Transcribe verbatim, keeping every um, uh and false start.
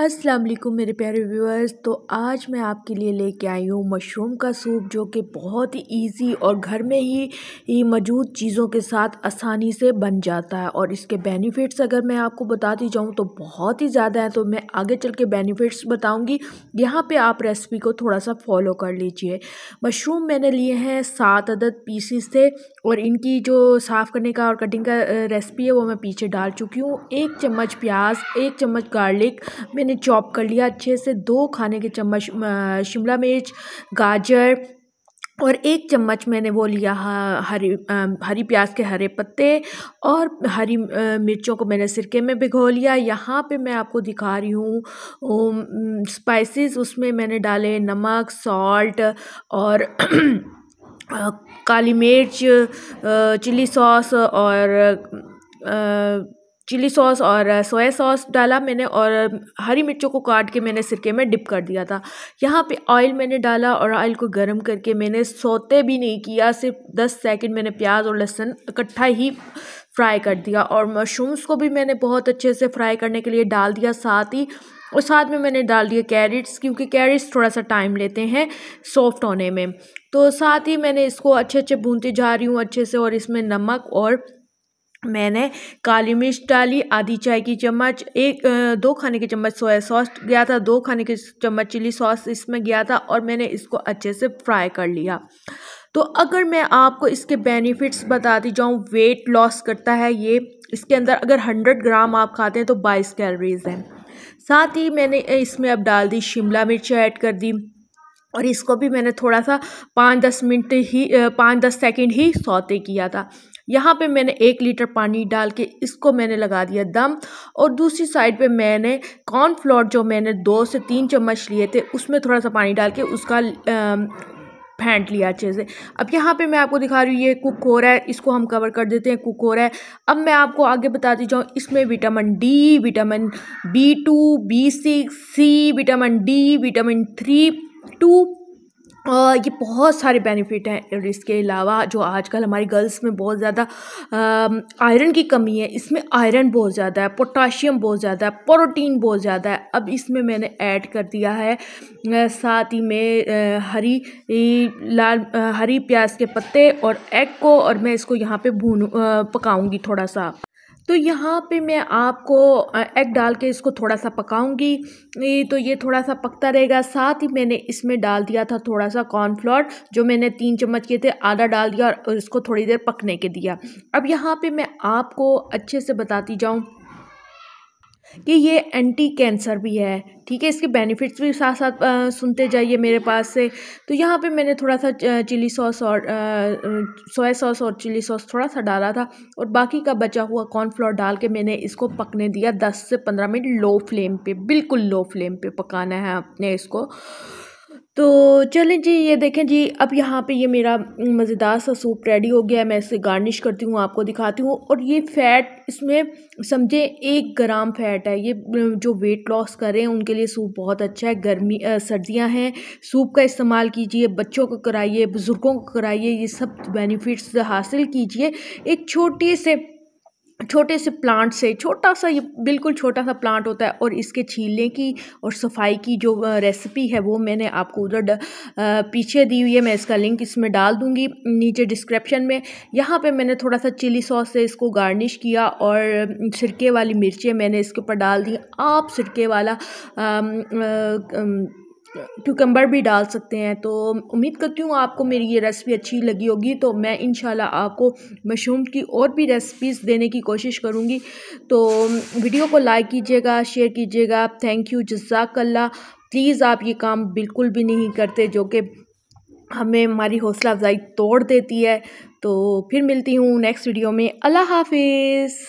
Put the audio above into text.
अस्सलाम वालेकुम मेरे प्यारे व्यूअर्स। तो आज मैं आपके लिए लेके आई हूँ मशरूम का सूप, जो कि बहुत ही इजी और घर में ही, ही मौजूद चीज़ों के साथ आसानी से बन जाता है। और इसके बेनिफिट्स अगर मैं आपको बताती जाऊँ तो बहुत ही ज़्यादा है, तो मैं आगे चल के बेनिफिट्स बताऊँगी। यहाँ पे आप रेसिपी को थोड़ा सा फॉलो कर लीजिए। मशरूम मैंने लिए हैं सात अदद पीसीस थे, और इनकी जो साफ़ करने का और कटिंग का रेसिपी है वो मैं पीछे डाल चुकी हूँ। एक चम्मच प्याज, एक चम्मच गार्लिक मैंने चॉप कर लिया अच्छे से, दो खाने के चम्मच शिमला मिर्च, गाजर, और एक चम्मच मैंने वो लिया हरी हरी प्याज के हरे पत्ते, और हरी मिर्चों को मैंने सिरके में भिगो लिया। यहाँ पे मैं आपको दिखा रही हूँ स्पाइसेस, उसमें मैंने डाले नमक, सॉल्ट, और काली मिर्च, चिली सॉस और आ, चिली सॉस और सोया सॉस डाला मैंने, और हरी मिर्चों को काट के मैंने सिरके में डिप कर दिया था। यहाँ पे ऑयल मैंने डाला, और ऑयल को गर्म करके मैंने सोते भी नहीं किया, सिर्फ दस सेकंड मैंने प्याज और लहसुन इकट्ठा ही फ्राई कर दिया। और मशरूम्स को भी मैंने बहुत अच्छे से फ्राई करने के लिए डाल दिया, साथ ही और साथ में मैंने डाल दिया कैरेट्स, क्योंकि कैरेट्स थोड़ा सा टाइम लेते हैं सॉफ्ट होने में। तो साथ ही मैंने इसको अच्छे अच्छे भूनती जा रही हूँ अच्छे से, और इसमें नमक और मैंने काली मिर्च डाली आधी चाय की चम्मच, एक दो खाने के चम्मच सोया सॉस गया था, दो खाने के चम्मच चिली सॉस इसमें गया था, और मैंने इसको अच्छे से फ्राई कर लिया। तो अगर मैं आपको इसके बेनिफिट्स बताती जाऊँ, वेट लॉस करता है ये, इसके अंदर अगर हंड्रेड ग्राम आप खाते हैं तो बाईस कैलोरीज हैं। साथ ही मैंने इसमें अब डाल दी शिमला मिर्च ऐड कर दी, और इसको भी मैंने थोड़ा सा पाँच दस मिनट ही पाँच दस सेकेंड ही सौते किया था। यहाँ पे मैंने एक लीटर पानी डाल के इसको मैंने लगा दिया दम, और दूसरी साइड पे मैंने कॉर्नफ्लोर जो मैंने दो से तीन चम्मच लिए थे उसमें थोड़ा सा पानी डाल के उसका फेंट लिया अच्छे से। अब यहाँ पे मैं आपको दिखा रही हूँ ये कुक हो रहा है, इसको हम कवर कर देते हैं, कुक हो रहा है। अब मैं आपको आगे बताती जाऊँ, इसमें vitamin D, vitamin B two, B six, C, vitamin D, vitamin three two और ये बहुत सारे बेनिफिट हैं। और इसके अलावा जो आजकल हमारी गर्ल्स में बहुत ज़्यादा आयरन की कमी है, इसमें आयरन बहुत ज़्यादा है, पोटाशियम बहुत ज़्यादा है, प्रोटीन बहुत ज़्यादा है। अब इसमें मैंने ऐड कर दिया है साथ ही में हरी लाल हरी प्याज के पत्ते और एग को, और मैं इसको यहाँ पे भूनूँ पकाऊँगी थोड़ा सा। तो यहाँ पे मैं आपको एग डाल के इसको थोड़ा सा पकाऊंगी, तो ये थोड़ा सा पकता रहेगा। साथ ही मैंने इसमें डाल दिया था थोड़ा सा कॉर्नफ्लोर, जो मैंने तीन चम्मच किए थे आधा डाल दिया, और इसको थोड़ी देर पकने के दिया। अब यहाँ पे मैं आपको अच्छे से बताती जाऊँ कि ये एंटी कैंसर भी है, ठीक है, इसके बेनिफिट्स भी साथ साथ आ, सुनते जाइए मेरे पास से। तो यहाँ पे मैंने थोड़ा सा चिली सॉस और सोया सॉस और चिली सॉस थोड़ा सा डाला था, और बाकी का बचा हुआ कॉर्नफ्लोर डाल के मैंने इसको पकने दिया दस से पंद्रह मिनट, लो फ्लेम पे, बिल्कुल लो फ्लेम पे पकाना है आपने इसको। तो चलें जी, ये देखें जी, अब यहाँ पे ये मेरा मज़ेदार सा सूप रेडी हो गया है। मैं इसे गार्निश करती हूँ, आपको दिखाती हूँ। और ये फ़ैट इसमें समझे एक ग्राम फ़ैट है, ये जो वेट लॉस कर रहे हैं उनके लिए सूप बहुत अच्छा है। गर्मी सर्दियाँ हैं, सूप का इस्तेमाल कीजिए, बच्चों को कराइए, बुज़ुर्गों को कराइए, ये सब बेनिफिट्स हासिल कीजिए। एक छोटे से छोटे से प्लांट से, छोटा सा, ये बिल्कुल छोटा सा प्लांट होता है, और इसके छीलने की और सफाई की जो रेसिपी है वो मैंने आपको उधर पीछे दी हुई है। मैं इसका लिंक इसमें डाल दूँगी नीचे डिस्क्रिप्शन में। यहाँ पे मैंने थोड़ा सा चिली सॉस से इसको गार्निश किया, और सिरके वाली मिर्चें मैंने इसके ऊपर डाल दी। आप सिरके वाला आम, आम, क्यूकम्बर भी डाल सकते हैं। तो उम्मीद करती हूँ आपको मेरी ये रेसिपी अच्छी लगी होगी। तो मैं इंशाल्लाह आपको मशरूम की और भी रेसिपीज़ देने की कोशिश करूँगी। तो वीडियो को लाइक कीजिएगा, शेयर कीजिएगा। थैंक यू, जज़ाकल्लाह। प्लीज़ आप ये काम बिल्कुल भी नहीं करते, जो कि हमें हमारी हौसला अफजाई तोड़ देती है। तो फिर मिलती हूँ नेक्स्ट वीडियो में। अल्लाह हाफिज़।